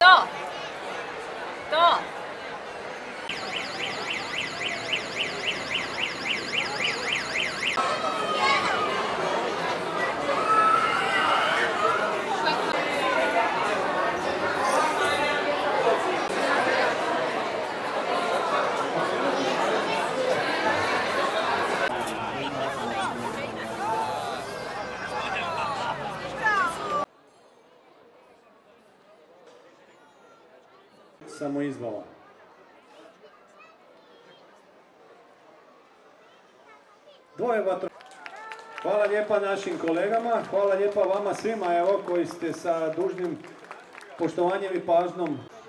또. Samoizvala. Dvoje vatrogasaca. Hvala lijepa našim kolegama, hvala lijepa vama svima evo koji ste sa dužnim poštovanjem i pažnjom